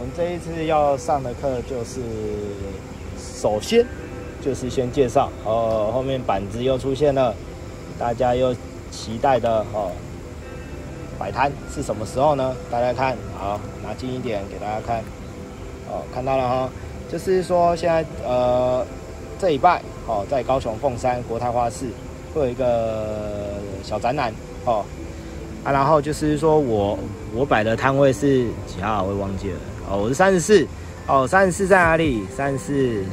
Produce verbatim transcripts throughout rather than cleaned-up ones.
我们这一次要上的课就是，首先就是先介绍哦，后面板子又出现了，大家又期待的哦，摆摊是什么时候呢？大家看好，拿近一点给大家看，哦，看到了哈、哦，就是说现在呃这礼拜哦，在高雄凤山国泰花市会有一个小展览哦。啊，然后就是说我我摆的摊位是几号？我也忘记了哦，我是三十四哦，三十四在哪里？三十四，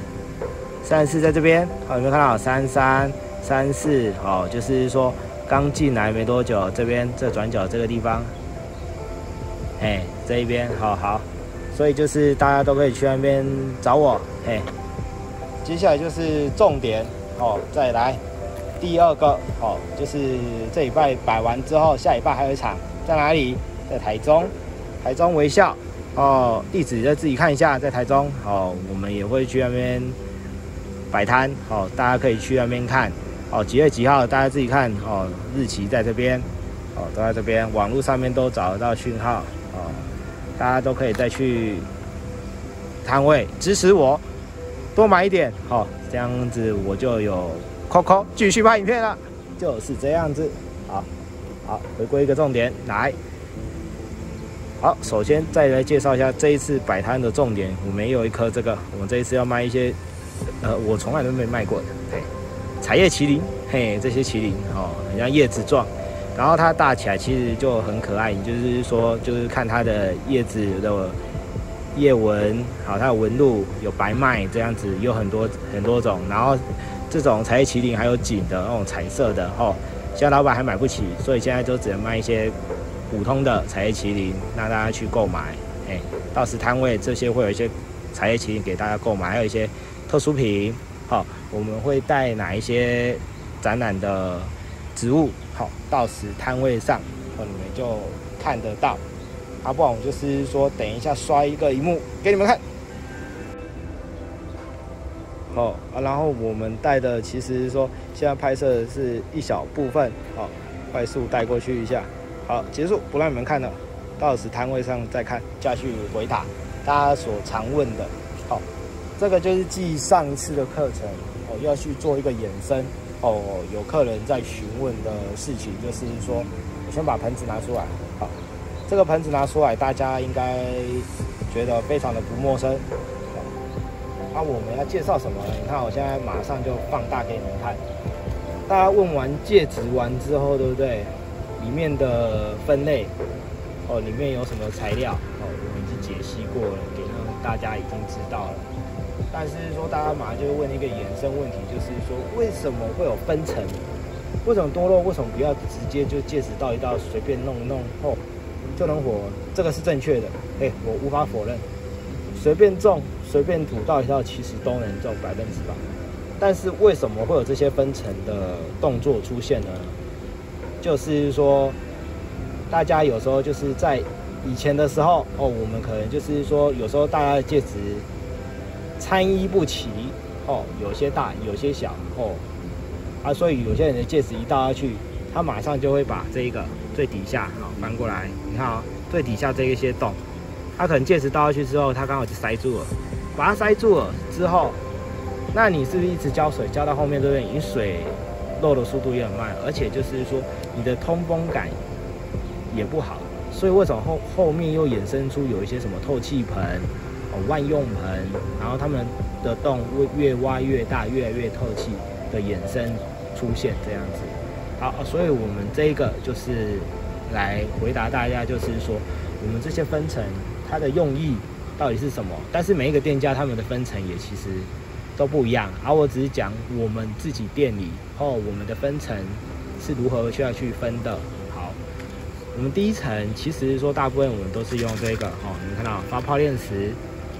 三十四在这边哦，有没有看到？三三三四哦，就是说刚进来没多久，这边这转角这个地方，哎，这一边好、哦、好，所以就是大家都可以去那边找我哎。接下来就是重点哦，再来。第二个哦，就是这礼拜摆完之后，下礼拜还有一场，在哪里？在台中，台中微笑哦，地址再自己看一下，在台中哦，我们也会去那边摆摊哦，大家可以去那边看哦，几月几号大家自己看哦，日期在这边哦，都在这边，网络上面都找得到讯号哦，大家都可以再去摊位支持我，多买一点哦，这样子我就有。Coco 继续拍影片了，就是这样子。好，好，回归一个重点来。好，首先再来介绍一下这一次摆摊的重点。我们有一颗这个，我们这一次要卖一些，呃，我从来都没卖过的，嘿，彩叶麒麟，嘿，这些麒麟哦，很像叶子状，然后它大起来其实就很可爱。你就是说，就是看它的叶子的叶纹，好，它的纹路有白脉这样子，有很多很多种，然后。这种彩叶麒麟还有锦的那种彩色的哦，现在老板还买不起，所以现在就只能卖一些普通的彩叶麒麟，让大家去购买。哎，到时摊位这些会有一些彩叶麒麟给大家购买，还有一些特殊品。好、哦，我们会带哪一些展览的植物？好、哦，到时摊位上、哦、你们就看得到。啊，不然我就是说等一下刷一个荧幕给你们看。哦、啊，然后我们带的其实说现在拍摄的是一小部分，哦，快速带过去一下，好，结束，不让你们看了，到时摊位上再看，下去回答大家所常问的，好、哦，这个就是继上一次的课程，哦，要去做一个衍生，哦，有客人在询问的事情，就是说，我先把盆子拿出来，好、哦，这个盆子拿出来，大家应该觉得非常的不陌生。那、啊、我们要介绍什么呢？你看，我现在马上就放大给你们看。大家问完介质完之后，对不对？里面的分类哦，里面有什么材料哦，我已经解析过了，给大家已经知道了。但是说，大家马上就问一个衍生问题，就是说，为什么会有分层？为什么多肉？为什么不要直接就介质倒一倒，随便弄一弄哦就能火？这个是正确的，哎，我无法否认。随便种。随便土到一道，其实都能种百分之百。但是为什么会有这些分层的动作出现呢？就是说，大家有时候就是在以前的时候，哦，我们可能就是说，有时候大家的介质参差不齐，哦，有些大，有些小，哦，啊，所以有些人的介质一倒下去，他马上就会把这一个最底下，好、哦、翻过来，你看啊、哦，最底下这一些洞，他可能介质倒下去之后，他刚好就塞住了。把它塞住了之后，那你是不是一直浇水，浇到后面这边，你水漏的速度也很慢，而且就是说你的通风感也不好，所以为什么后后面又衍生出有一些什么透气盆、哦、万用盆，然后他们的洞越挖越大，越来越透气的衍生出现这样子。好，所以我们这个就是来回答大家，就是说我们这些分层它的用意。到底是什么？但是每一个店家他们的分层也其实都不一样，而、啊、我只是讲我们自己店里哦，我们的分层是如何需要去分的。好，我们第一层其实说大部分我们都是用这个哦，你们看到发泡炼石，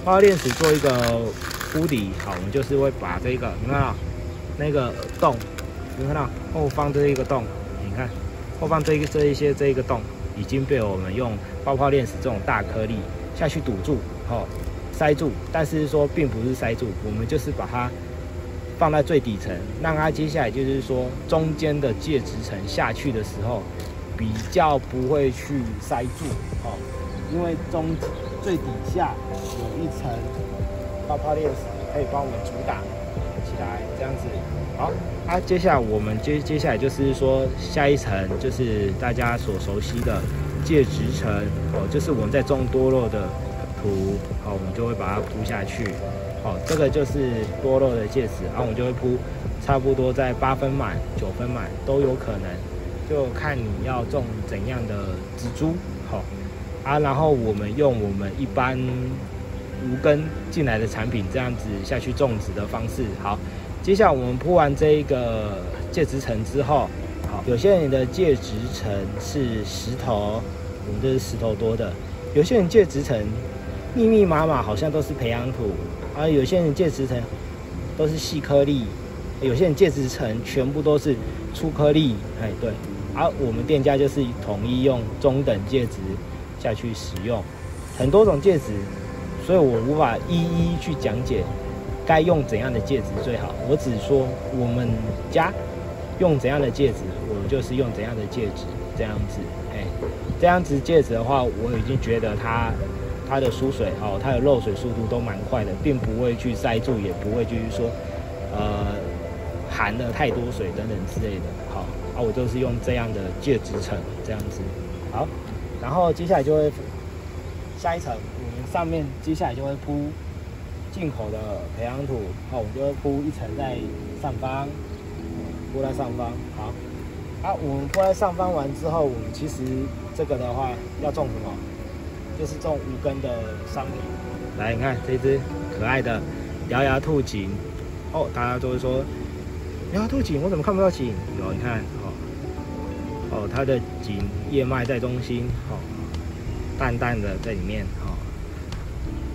发泡炼石做一个铺底，好，我们就是会把这个，你看到那个洞，你看到后方这一个洞，你看后方这一个这一些这一个洞已经被我们用发泡炼石这种大颗粒下去堵住。哦，塞住，但是说并不是塞住，我们就是把它放在最底层，让它接下来就是说中间的介质层下去的时候，比较不会去塞住。哦，因为中最底下有一层泡泡链子可以帮我们阻挡起来，这样子。好，啊，接下来我们接接下来就是说下一层就是大家所熟悉的介质层哦，就是我们在种多肉的土，好，我们就会把它铺下去。 好，这个就是多肉的介质，然后我们就会铺，差不多在八分满、九分满都有可能，就看你要种怎样的植株。好，啊，然后我们用我们一般无根进来的产品这样子下去种植的方式。好，接下来我们铺完这一个介质层之后，好，有些人的介质层是石头，我们这是石头多的；有些人介质层密密麻麻，好像都是培养土。 啊，有些人介质层都是细颗粒，有些人介质层全部都是粗颗粒，哎，对。啊，我们店家就是统一用中等介质下去使用，很多种介质，所以我无法一一去讲解该用怎样的介质最好。我只说我们家用怎样的介质，我就是用怎样的介质，这样子，哎，这样子介质的话，我已经觉得它。 它的疏水哦，它的漏水速度都蛮快的，并不会去塞住，也不会就是说，呃，含了太多水等等之类的。好，啊，我就是用这样的介质层这样子。好，然后接下来就会下一层，我们上面接下来就会铺进口的培养土，好，我们就会铺一层在上方，铺在上方。好，啊，我们铺在上方完之后，我们其实这个的话要种什么？ 就是种无根的桑林。来，你看这只可爱的摇芽兔颈哦，大家都会说摇芽兔颈，我怎么看不到颈？有，你看哦，哦，它的颈叶脉在中心，哦，淡淡的在里面，哦。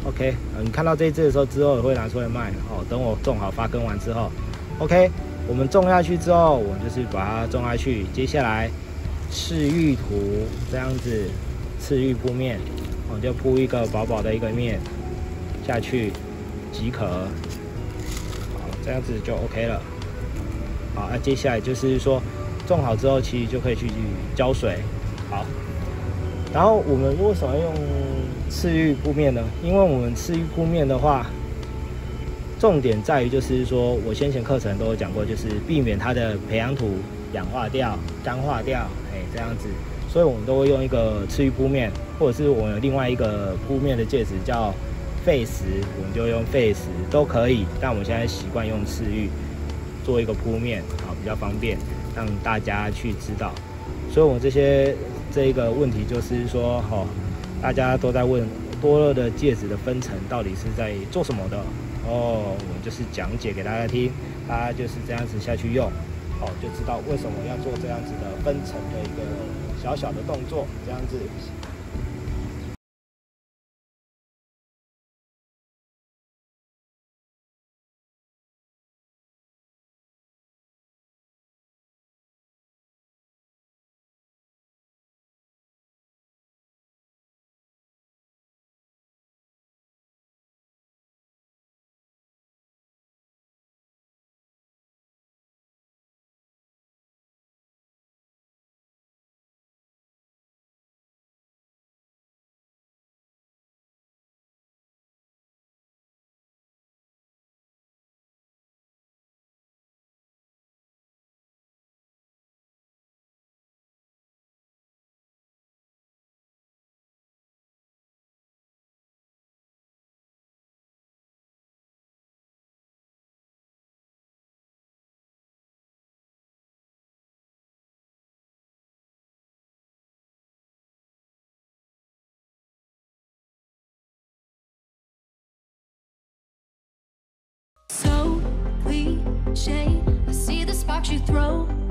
OK，、呃、你看到这一只的时候，之后也会拿出来卖，哦。等我种好发根完之后 ，OK， 我们种下去之后，我们就是把它种下去，接下来赤玉土这样子，赤玉铺面。 我就铺一个薄薄的一个面下去即可，好，这样子就 OK 了。好，那、啊、接下来就是说种好之后，其实就可以去浇水。好，然后我们为什么要用赤玉铺面呢？因为我们赤玉铺面的话，重点在于就是说我先前课程都有讲过，就是避免它的培养土氧化掉、干化掉，哎，这样子。 所以我们都会用一个赤玉铺面，或者是我们有另外一个铺面的介质叫矽石，我们就用矽石都可以。但我们现在习惯用赤玉做一个铺面，好比较方便，让大家去知道。所以我们这些这一个问题就是说，哦，大家都在问多肉的介质的分层到底是在做什么的哦，我们就是讲解给大家听，大家就是这样子下去用，好、哦、就知道为什么要做这样子的分层的一个。 小小的动作，这样子。Shade, I see the sparks you throw.